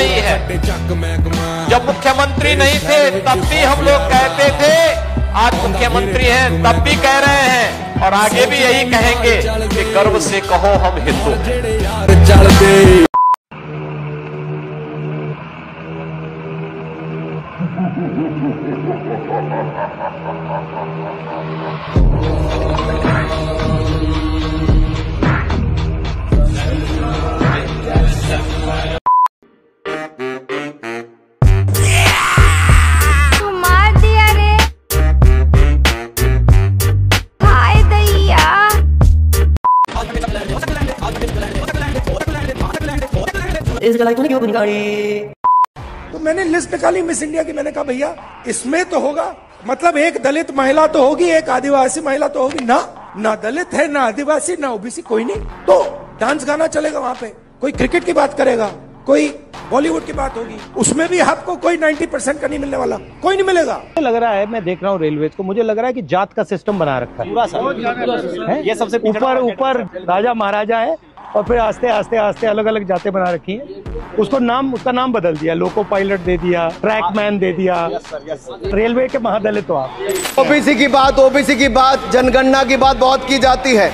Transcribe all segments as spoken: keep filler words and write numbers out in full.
रही है। जब मुख्यमंत्री नहीं थे तब भी हम लोग कहते थे, आज मुख्यमंत्री हैं तब भी कह रहे हैं और आगे भी यही कहेंगे कि गर्व से कहो हम हिंदू हैं। तो मैंने लिस्ट निकाली मिस इंडिया की, मैंने कहा भैया इसमें तो होगा, मतलब एक दलित महिला तो होगी, एक आदिवासी महिला तो होगी ना, ना दलित है ना आदिवासी ना ओबीसी, कोई नहीं, तो डांस गाना चलेगा वहाँ पे, कोई क्रिकेट की बात करेगा, कोई बॉलीवुड की बात होगी, उसमें भी आपको कोई नब्बे परसेंट का नहीं मिलने वाला, कोई नहीं मिलेगा। मुझे लग रहा है, मैं देख रहा हूँ रेलवे को, मुझे लग रहा है कि जात का सिस्टम बना रखा है, ये सबसे ऊपर ऊपर राजा महाराजा है और फिर आस्ते आस्ते आस्ते अलग अलग जातें बना रखी हैं, उसको नाम, उसका नाम बदल दिया, लोको पायलट दे दिया, ट्रैकमैन दे दिया, रेलवे के महादलित। तो आप ओबीसी की बात, ओबीसी की बात, जनगणना की बात बहुत की जाती है,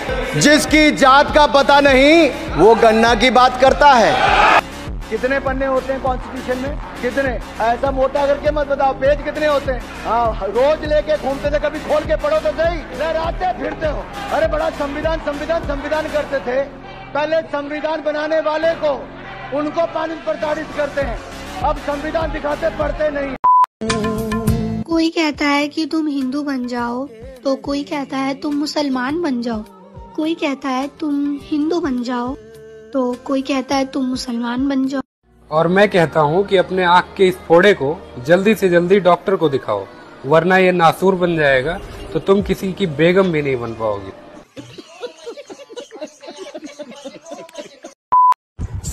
जिसकी जात का पता नहीं वो गणना की बात करता है। कितने पन्ने होते हैं कॉन्स्टिट्यूशन में, कितने, ऐसा मोटा करके मत बताओ, पेज कितने होते हैं, हाँ रोज लेके घूमते थे, कभी खोल के पढ़ो तो सही, लहराते फिरते हो, अरे बड़ा संविधान संविधान संविधान करते थे, पहले संविधान बनाने वाले को उनको पानी प्रताड़ित करते हैं, अब संविधान दिखाते पढ़ते नहीं। कोई कहता है कि तुम हिंदू बन जाओ, तो कोई कहता है तुम मुसलमान बन जाओ, कोई कहता है तुम हिंदू बन जाओ, तो कोई कहता है तुम मुसलमान बन जाओ। और मैं कहता हूँ कि अपने आँख के इस फोड़े को जल्दी से जल्दी डॉक्टर को दिखाओ, वरना ये नासूर बन जाएगा तो तुम किसी की बेगम भी नहीं बन पाओगी।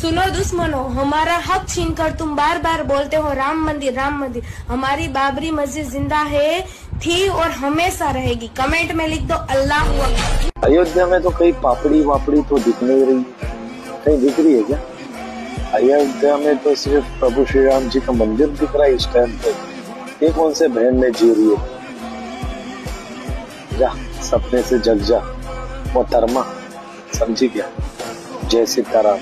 सुनो दुश्मनो, हमारा हक छीनकर तुम बार बार बोलते हो राम मंदिर राम मंदिर, हमारी बाबरी मस्जिद जिंदा है, थी और हमेशा रहेगी। कमेंट में लिख दो अल्लाह हु अकबर। अयोध्या में तो कहीं पापड़ी वापड़ी तो दिख नहीं रही, कहीं दिख रही है क्या? अयोध्या में तो सिर्फ प्रभु श्री राम जी का मंदिर दिख रहा है इस टाइम पर। ये कौन से बहन में जी रही है, जा सपने से जग जा मोहतरमा, समझी क्या? जय सीताराम।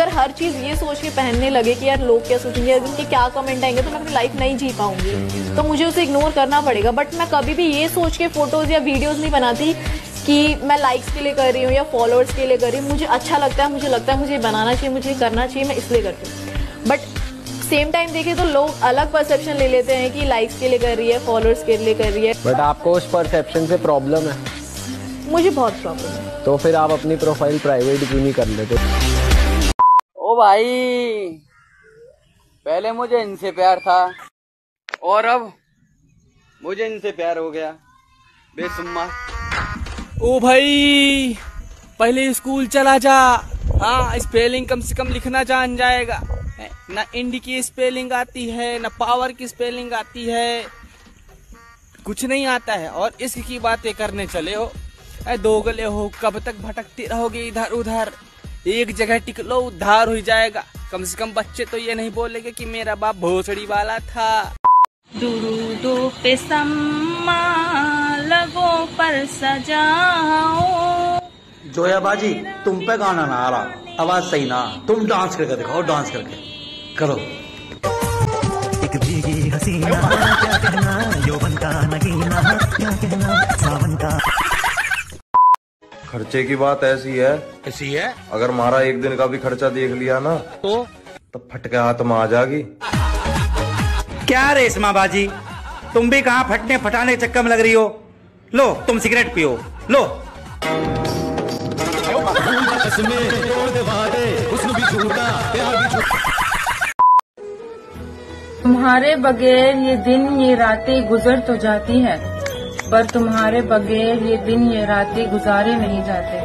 अगर हर चीज ये सोच के पहनने लगे कि यार लोग क्या सोचेंगे, उनके क्या कमेंट आएंगे, तो मैं अपनी लाइफ नहीं जी पाऊंगी, तो मुझे उसे इग्नोर करना पड़ेगा। बट मैं कभी भी ये सोच के फोटोज या वीडियोस नहीं बनाती कि मैं लाइक्स के लिए कर रही हूँ या फॉलोअर्स के लिए कर रही हूँ। मुझे अच्छा लगता है, मुझे लगता है मुझे बनाना चाहिए, मुझे करना चाहिए, मैं इसलिए करती हूँ। बट सेम टाइम देखिए तो लोग अलग परसेप्शन ले लेते हैं कि लाइक्स के लिए कर रही है, फॉलोअर्स के लिए कर रही है। बट आपको उस परसेप्शन से प्रॉब्लम है? मुझे बहुत प्रॉब्लम है। तो फिर आप अपनी प्रोफाइल प्राइवेट क्यों नहीं कर लेते? ओ भाई, पहले मुझे इनसे प्यार था और अब मुझे इनसे प्यार हो गया बेसुम्मा। ओ भाई, पहले स्कूल चला जा, हाँ स्पेलिंग कम से कम लिखना जान जाएगा, ना इंडी की स्पेलिंग आती है ना पावर की स्पेलिंग आती है, कुछ नहीं आता है और इश्क की बातें करने चले हो। अरे दोगले हो, कब तक भटकते रहोगे इधर उधर, एक जगह टिक लो उद्धार हो जाएगा। कम से कम बच्चे तो ये नहीं बोलेंगे कि मेरा बाप भोसड़ी वाला था। दुरूदों पे सम्मा लगों पर सजाओ। जोया बाजी, तुम पे गाना ना आ रहा, आवाज सही ना, तुम डांस करके दिखाओ, डांस करके करो। एक भीगी हसीना क्या कहना, यौवन का नगीना क्या कहना, सावन का। खर्चे की बात ऐसी है ऐसी है, अगर मारा एक दिन का भी खर्चा देख लिया ना तो तब फटके हाथ में आ जाएगी। क्या रेशमा बाजी, तुम भी कहाँ फटने फटाने चक्कर में लग रही हो, लो तुम सिगरेट पियो, लो। तुम्हारे बगैर ये दिन ये रातें गुजर तो जाती है, पर तुम्हारे बगैर ये दिन ये रातें गुजारे नहीं जाते,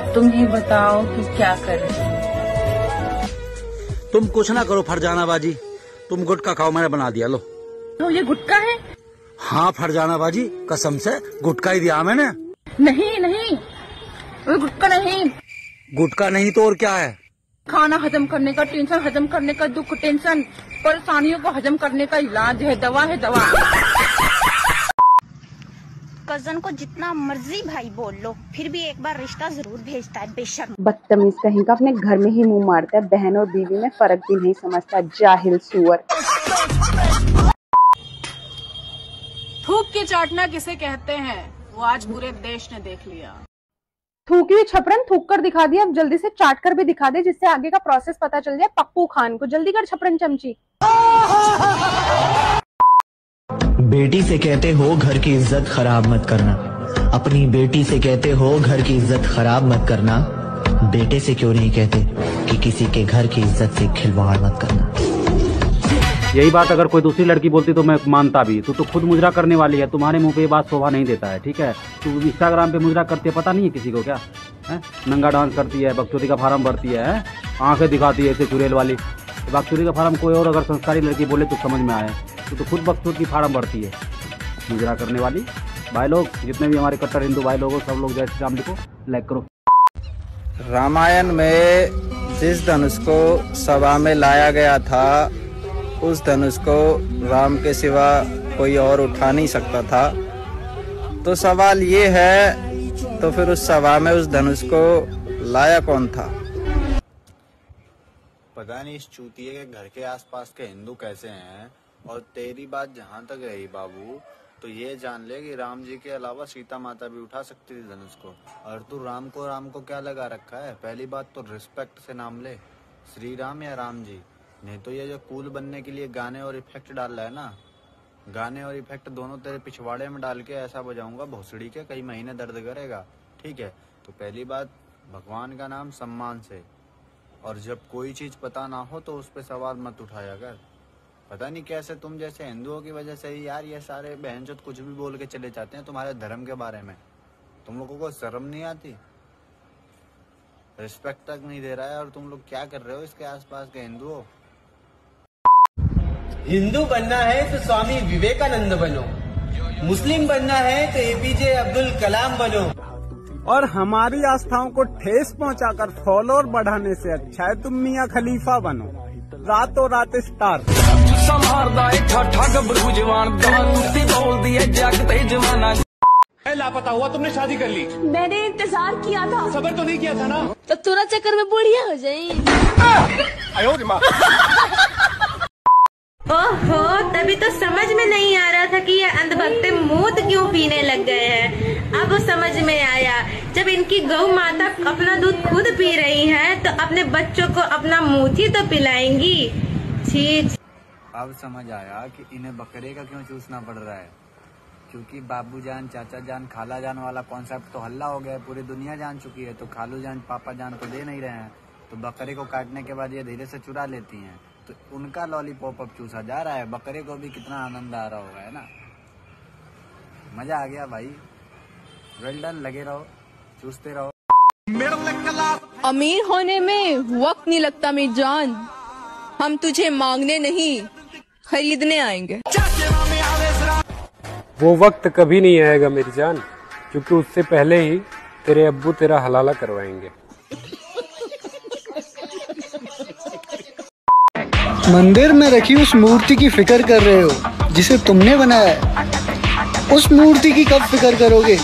अब तुम ही बताओ कि क्या करें। तुम कुछ ना करो फरजाना बाजी, तुम गुटखा खाओ, मैंने बना दिया, लो। तो ये गुटखा है? हाँ फरजाना बाजी, कसम से गुटखा ही दिया मैंने। नहीं नहीं, वो गुटखा नहीं। गुटखा नहीं तो और क्या है? खाना हजम करने का टेंशन, हजम करने का दुख, टेंशन, परेशानियों को हजम करने का इलाज है, दवा है दवा। कजन को जितना मर्जी भाई बोल लो, फिर भी एक बार रिश्ता जरूर भेजता है बेशर्म। बदतमीज कहीं का अपने घर में ही मुंह मारता है, बहन और बीवी में फर्क भी नहीं समझता, जाहिल सुअर। थूक के चाटना किसे कहते हैं, वो आज पूरे देश ने देख लिया। थूकी हुई छपरन थूक कर दिखा दिया, अब जल्दी से चाट कर भी दिखा दे, जिससे आगे का प्रोसेस पता चल जाए पप्पू खान को। जल्दी कर छपरन चमची। बेटी से कहते हो घर की इज्जत खराब मत करना, अपनी बेटी से कहते हो घर की इज्जत खराब मत करना, बेटे से क्यों नहीं कहते कि किसी के घर की इज्जत से खिलवाड़ मत करना। यही बात अगर कोई दूसरी लड़की बोलती तो मैं मानता भी, तू तो खुद मुजरा करने वाली है, तुम्हारे मुंह पे ये बात शोभा नहीं देता है, ठीक है। तू इंस्टाग्राम पे मुजरा करती है, पता नहीं है किसी को क्या है? नंगा डांस करती है, बकचोदी का फार्म भरती है, आंखें दिखाती है ऐसे चुड़ैल वाली। बकचोदी का फार्म कोई और अगर संस्कारी लड़की बोले तो समझ में आए, तो, तो खुद बकचोद की फार्म भरती है मुजरा करने वाली। भाई लोग, जितने भी हमारे कट्टर हिंदू भाई लोग, सब लोग जय श्री राम जी को लाइक करो। रामायण में जिस धनुष को सभा में लाया गया था, उस धनुष को राम के सिवा कोई और उठा नहीं सकता था। तो सवाल ये है, तो फिर उस सभा में उस धनुष को लाया कौन था? पता नहीं इस चूतिए के घर के आसपास के हिंदू कैसे हैं। और तेरी बात जहाँ तक रही बाबू, तो ये जान ले कि राम जी के अलावा सीता माता भी उठा सकती थी धनुष को, और तू राम को राम को क्या लगा रखा है। पहली बात तो रिस्पेक्ट से नाम ले, श्री राम या राम जी, नहीं तो ये जो कूल बनने के लिए गाने और इफेक्ट डाल रहा है ना, गाने और इफेक्ट दोनों तेरे पिछवाड़े में डाल के ऐसा बजाऊंगा भोसड़ी के, कई महीने दर्द करेगा, ठीक है। तो पहली बात, भगवान का नाम सम्मान से, और जब कोई चीज पता ना हो तो उस पर सवाल मत उठाया कर। पता नहीं कैसे तुम जैसे हिंदुओं की वजह से ही यार ये सारे बहनचोद कुछ भी बोल के चले जाते हैं तुम्हारे धर्म के बारे में। तुम लोगों को शर्म नहीं आती, रिस्पेक्ट तक नहीं दे रहा है, और तुम लोग क्या कर रहे हो इसके आसपास के हिंदुओं। हिंदू बनना है तो स्वामी विवेकानंद बनो, मुस्लिम बनना है तो ए पी जे अब्दुल कलाम बनो। और हमारी आस्थाओं को ठेस पहुंचाकर फॉलोअर बढ़ाने से अच्छा है तुम मियाँ खलीफा बनो, रातों रात स्टार। मैं लापता हुआ, तुमने शादी कर ली, मैंने इंतजार किया था, सबर तो नहीं किया था ना, तो तुरा चक्कर में बुढ़िया हो जाएगी। ओहो, तभी तो समझ में नहीं आ रहा था कि ये अंधभक्ते मूत क्यों पीने लग गए हैं। अब समझ में आया, जब इनकी गौ माता अपना दूध खुद पी रही हैं, तो अपने बच्चों को अपना मूत ही तो पिलाएंगी। ठीक, अब समझ आया कि इन्हें बकरे का क्यों चूसना पड़ रहा है, क्योंकि बाबू जान, चाचा जान, खाला जान वाला कॉन्सेप्ट तो हल्ला हो गया है, पूरी दुनिया जान चुकी है। तो खालू जान, पापा जान तो दे नहीं रहे हैं, तो बकरे को काटने के बाद ये धीरे से चुरा लेती है, तो उनका लॉलीपॉप अब चूसा जा रहा है। बकरे को भी कितना आनंद आ रहा होगा, है ना। मजा आ गया भाई, वेल डन, लगे रहो, चूसते रहो। अमीर होने में वक्त नहीं लगता मेरी जान, हम तुझे मांगने नहीं खरीदने आएंगे। वो वक्त कभी नहीं आएगा मेरी जान, क्योंकि उससे पहले ही तेरे अब्बू तेरा हलाला करवाएंगे। मंदिर में रखी उस मूर्ति की फिक्र कर रहे हो जिसे तुमने बनाया है, उस मूर्ति की कब फिक्र करोगे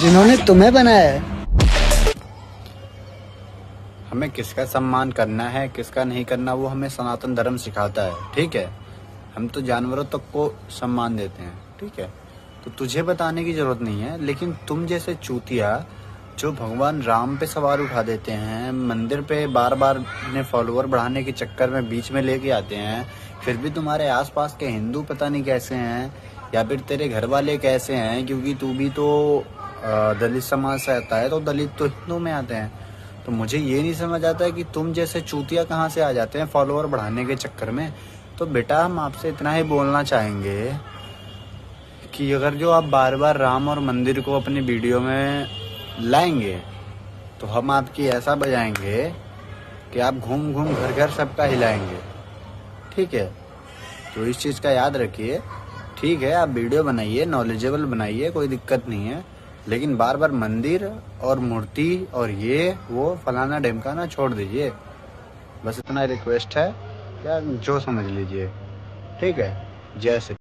जिन्होंने तुम्हें बनाया है। हमें किसका सम्मान करना है, किसका नहीं करना, वो हमें सनातन धर्म सिखाता है, ठीक है। हम तो जानवरों तक को सम्मान देते हैं, ठीक है, तो तुझे बताने की जरूरत नहीं है। लेकिन तुम जैसे चूतिया जो भगवान राम पे सवाल उठा देते हैं, मंदिर पे बार बार अपने फॉलोअर बढ़ाने के चक्कर में बीच में लेके आते हैं, फिर भी तुम्हारे आसपास के हिंदू पता नहीं कैसे हैं, या फिर तेरे घर वाले कैसे हैं, क्योंकि तू भी तो दलित समाज से आता है, तो दलित तो हिंदू में आते हैं। तो मुझे ये नहीं समझ आता है कि तुम जैसे चूतिया कहाँ से आ जाते हैं फॉलोअर बढ़ाने के चक्कर में। तो बेटा, हम आपसे इतना ही बोलना चाहेंगे कि अगर जो आप बार बार राम और मंदिर को अपनी वीडियो में लाएंगे, तो हम आपकी ऐसा बजाएंगे कि आप घूम घूम घर घर सबका हिलाएंगे, ठीक है। तो इस चीज़ का याद रखिए, ठीक है। आप वीडियो बनाइए, नॉलेजेबल बनाइए, कोई दिक्कत नहीं है, लेकिन बार बार मंदिर और मूर्ति और ये वो फलाना ढेमकाना छोड़ दीजिए। बस इतना रिक्वेस्ट है क्या, जो समझ लीजिए ठीक है। जय श्री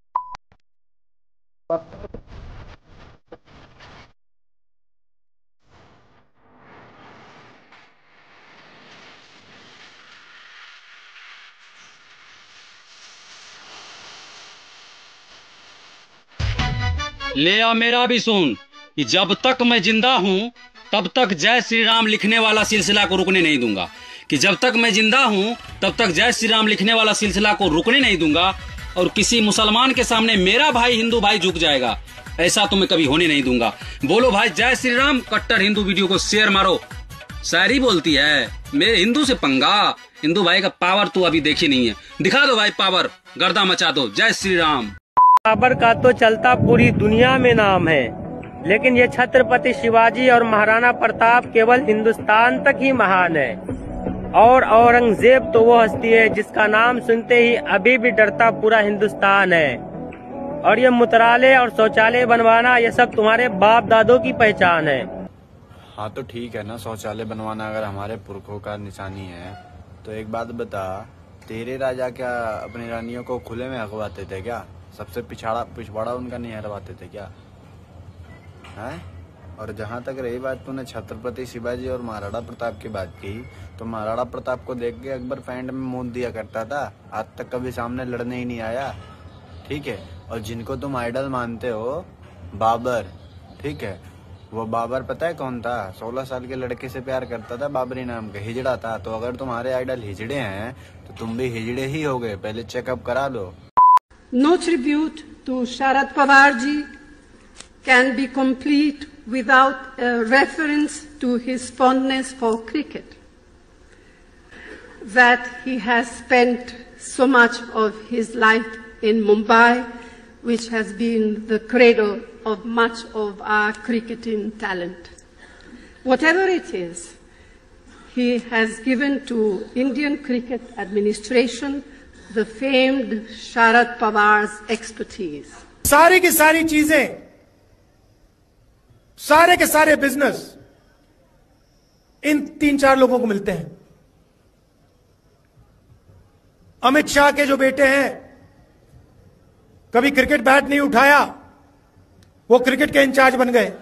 ले आ मेरा भी सुन कि जब तक मैं जिंदा हूं तब तक जय श्री राम लिखने वाला सिलसिला को रुकने नहीं दूंगा, कि जब तक मैं जिंदा हूं तब तक जय श्री राम लिखने वाला सिलसिला को रुकने नहीं दूंगा और किसी मुसलमान के सामने मेरा भाई हिंदू भाई झुक जाएगा ऐसा तो मैं कभी होने नहीं दूंगा। बोलो भाई जय श्री राम। कट्टर हिंदू वीडियो को शेयर मारो। शायरी बोलती है मेरे हिंदू से पंगा, हिंदू भाई का पावर तो अभी देखी नहीं है, दिखा दो भाई पावर, गर्दा मचा दो। जय श्री राम। बाबर का तो चलता पूरी दुनिया में नाम है, लेकिन ये छत्रपति शिवाजी और महाराणा प्रताप केवल हिंदुस्तान तक ही महान है। और औरंगजेब तो वो हस्ती है जिसका नाम सुनते ही अभी भी डरता पूरा हिंदुस्तान है। और ये मुतराले और शौचालय बनवाना ये सब तुम्हारे बाप दादों की पहचान है। हाँ तो ठीक है ना, शौचालय बनवाना अगर हमारे पुरखों का निशानी है तो एक बात बता, तेरे राजा क्या अपनी रानियों को खुले में अगवाते थे क्या? सबसे पिछड़ा पिछवाड़ा उनका नहीं हरवाते थे क्या? है? और जहाँ तक रही बात तूने छत्रपति शिवाजी और महाराणा प्रताप की बात की, तो महाराणा प्रताप को देख के अकबर पैंट में मूंद दिया करता था, आज तक कभी सामने लड़ने ही नहीं आया ठीक है। और जिनको तुम आइडल मानते हो बाबर ठीक है, वो बाबर पता है कौन था? सोलह साल के लड़के से प्यार करता था, बाबरी नाम का हिजड़ा था। तो अगर तुम्हारे आइडल हिजड़े हैं तो तुम भी हिजड़े ही हो गए, पहले चेकअप करा लो। No tribute to Sharad Pawar ji can be complete without a reference to his fondness for cricket that he has spent so much of his life in Mumbai, which has been the cradle of much of our cricketing talent. Whatever it is, he has given to Indian cricket administration the famed Sharad Pawar's expertise. सारी की सारी चीजें, सारे के सारे business in तीन चार लोगों को मिलते हैं। अमित शाह के जो बेटे हैं, कभी क्रिकेट बैट नहीं उठाया, वो क्रिकेट के इंचार्ज बन गए।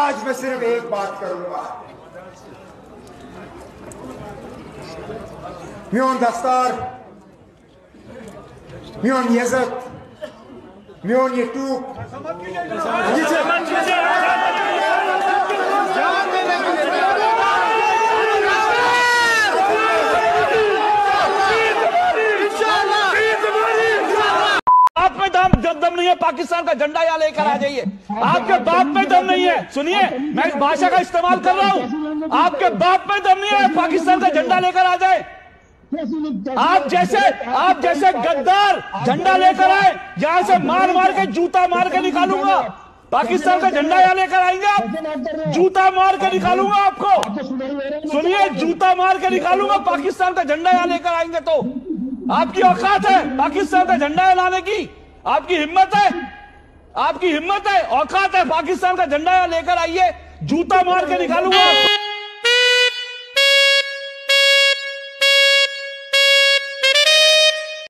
आज मैं सिर्फ एक बात करूंगा, میون دستار, میون یزد, میون یتوب, दम नहीं है, पाकिस्तान का झंडा यहाँ लेकर आ जाइए। आपके बाप में दम नहीं है, सुनिए मैं इस भाषा का इस्तेमाल कर रहा हूं, आपके बाप में दम नहीं है पाकिस्तान का झंडा लेकर आ जाए। आप जैसे आप जैसे गद्दार झंडा लेकर आए, यहां से मार मार के जूता मार के निकालूंगा। पाकिस्तान का झंडा यहाँ लेकर आएंगे आप, जूता मार के निकालूंगा आपको, सुनिए जूता मार के निकालूंगा। पाकिस्तान का झंडा यहाँ लेकर आएंगे तो आपकी औकात है पाकिस्तान का झंडा लाने की? आपकी हिम्मत है, आपकी हिम्मत है, औकात है? पाकिस्तान का झंडा यहाँ लेकर आइए, जूता मार के निकालूंगा।